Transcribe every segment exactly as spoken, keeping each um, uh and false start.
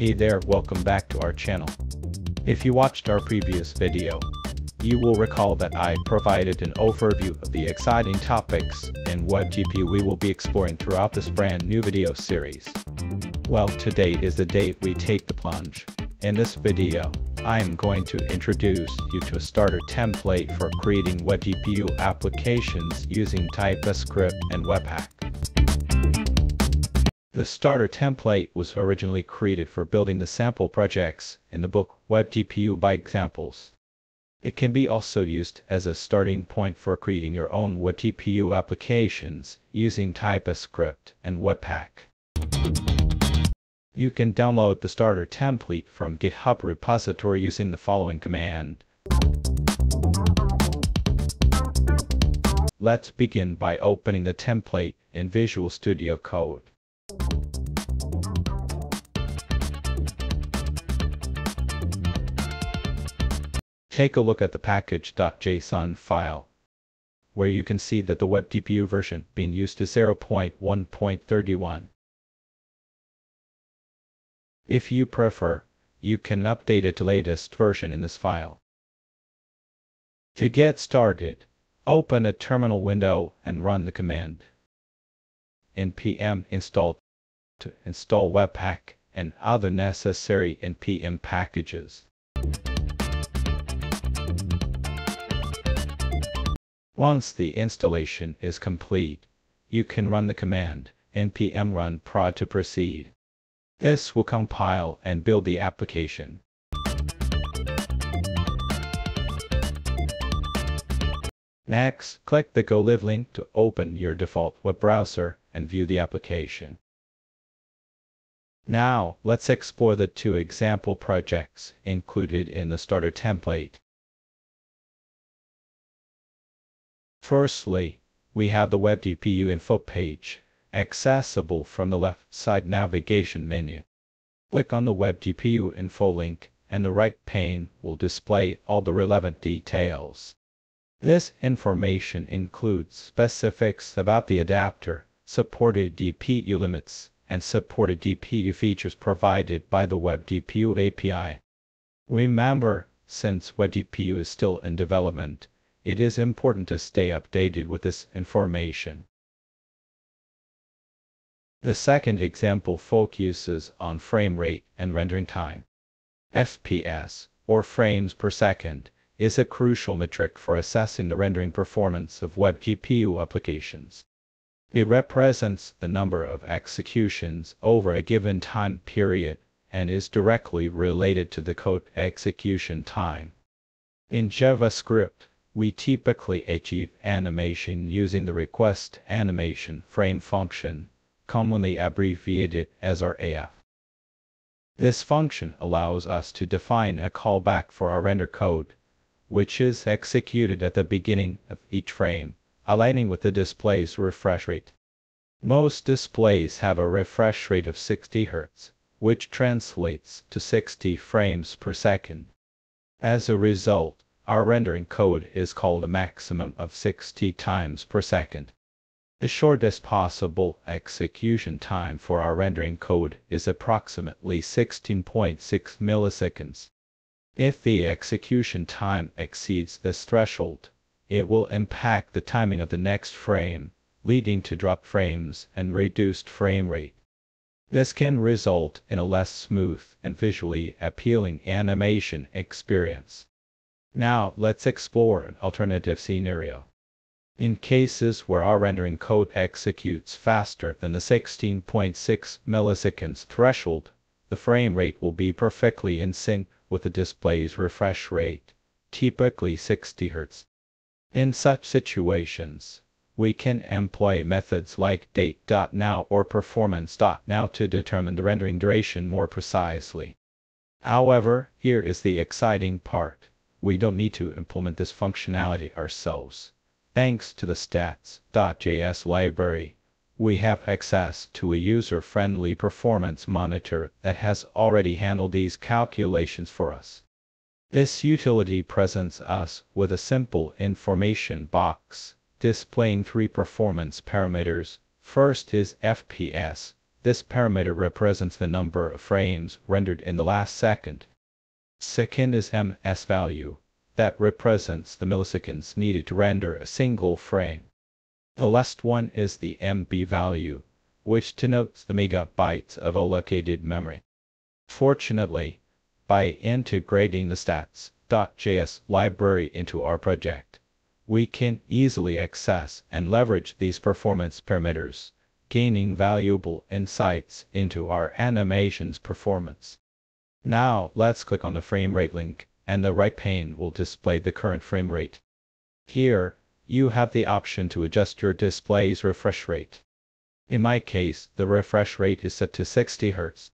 Hey there, welcome back to our channel. If you watched our previous video, you will recall that I provided an overview of the exciting topics in WebGPU we will be exploring throughout this brand new video series. Well, today is the day we take the plunge. In this video, I am going to introduce you to a starter template for creating WebGPU applications using TypeScript and Webpack. The starter template was originally created for building the sample projects in the book WebGPU by Examples. It can be also used as a starting point for creating your own WebGPU applications using TypeScript and Webpack. You can download the starter template from GitHub repository using the following command. Let's begin by opening the template in Visual Studio Code. Take a look at the package.json file, where you can see that the WebGPU version being used is zero point one point thirty-one. If you prefer, you can update it to latest version in this file. To get started, open a terminal window and run the command npm install to install Webpack and other necessary npm packages. Once the installation is complete, you can run the command npm run prod to proceed. This will compile and build the application. Next, click the Go Live link to open your default web browser and view the application. Now, let's explore the two example projects included in the starter template. Firstly, we have the WebGPU info page, accessible from the left side navigation menu. Click on the WebGPU info link, and the right pane will display all the relevant details. This information includes specifics about the adapter, supported G P U limits, and supported G P U features provided by the WebGPU A P I. Remember, since WebGPU is still in development, it is important to stay updated with this information. The second example focuses on frame rate and rendering time. F P S, or frames per second, is a crucial metric for assessing the rendering performance of WebGPU applications. It represents the number of executions over a given time period and is directly related to the code execution time. In JavaScript, we typically achieve animation using the RequestAnimationFrame function, commonly abbreviated as R A F. This function allows us to define a callback for our render code, which is executed at the beginning of each frame, aligning with the display's refresh rate. Most displays have a refresh rate of sixty hertz, which translates to sixty frames per second. As a result, our rendering code is called a maximum of sixty times per second. The shortest possible execution time for our rendering code is approximately sixteen point six milliseconds. If the execution time exceeds this threshold, it will impact the timing of the next frame, leading to dropped frames and reduced frame rate. This can result in a less smooth and visually appealing animation experience. Now, let's explore an alternative scenario. In cases where our rendering code executes faster than the sixteen point six milliseconds threshold, the frame rate will be perfectly in sync with the display's refresh rate, typically sixty hertz. In such situations, we can employ methods like Date.now or Performance.now to determine the rendering duration more precisely. However, here is the exciting part. We don't need to implement this functionality ourselves. Thanks to the stats.js library, we have access to a user-friendly performance monitor that has already handled these calculations for us. This utility presents us with a simple information box displaying three performance parameters. First is F P S, This parameter represents the number of frames rendered in the last second. Second is M S value. That represents the milliseconds needed to render a single frame. The last one is the M B value, which denotes the megabytes of allocated memory. Fortunately, by integrating the stats dot J S library into our project, we can easily access and leverage these performance parameters, gaining valuable insights into our animation's performance. Now, let's click on the frame rate link, and the right pane will display the current frame rate. Here, you have the option to adjust your display's refresh rate. In my case, the refresh rate is set to sixty hertz.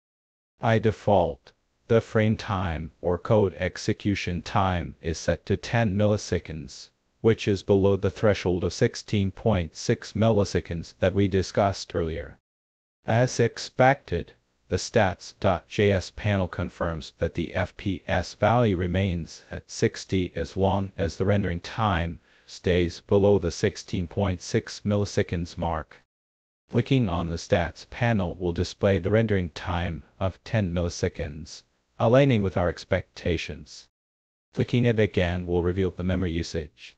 By default, the frame time or code execution time is set to ten milliseconds, which is below the threshold of sixteen point six milliseconds that we discussed earlier. As expected, the stats dot J S panel confirms that the F P S value remains at sixty as long as the rendering time stays below the sixteen point six milliseconds mark. Clicking on the stats panel will display the rendering time of ten milliseconds, aligning with our expectations. Clicking it again will reveal the memory usage.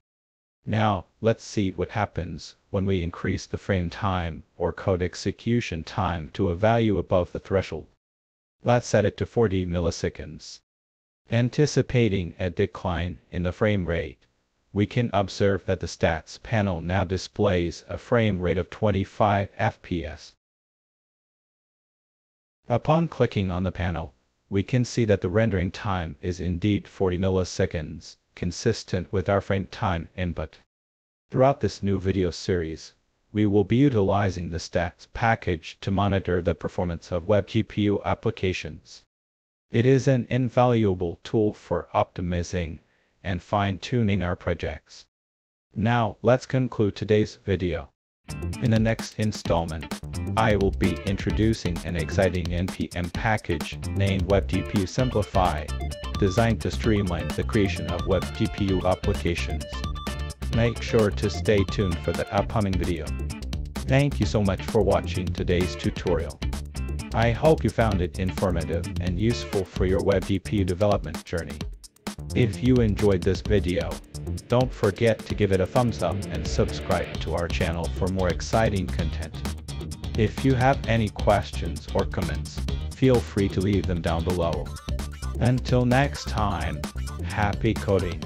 Now, let's see what happens when we increase the frame time or code execution time to a value above the threshold. Let's set it to forty milliseconds. Anticipating a decline in the frame rate, we can observe that the stats panel now displays a frame rate of twenty-five F P S. Upon clicking on the panel, we can see that the rendering time is indeed forty milliseconds, consistent with our frame time input. Throughout this new video series, we will be utilizing the stats package to monitor the performance of WebGPU applications. It is an invaluable tool for optimizing and fine-tuning our projects. Now, let's conclude today's video. In the next installment, I will be introducing an exciting N P M package named WebGPU Simplify, designed to streamline the creation of WebGPU applications. Make sure to stay tuned for the upcoming video. Thank you so much for watching today's tutorial. I hope you found it informative and useful for your WebGPU development journey. If you enjoyed this video, don't forget to give it a thumbs up and subscribe to our channel for more exciting content. If you have any questions or comments, feel free to leave them down below. Until next time, happy coding!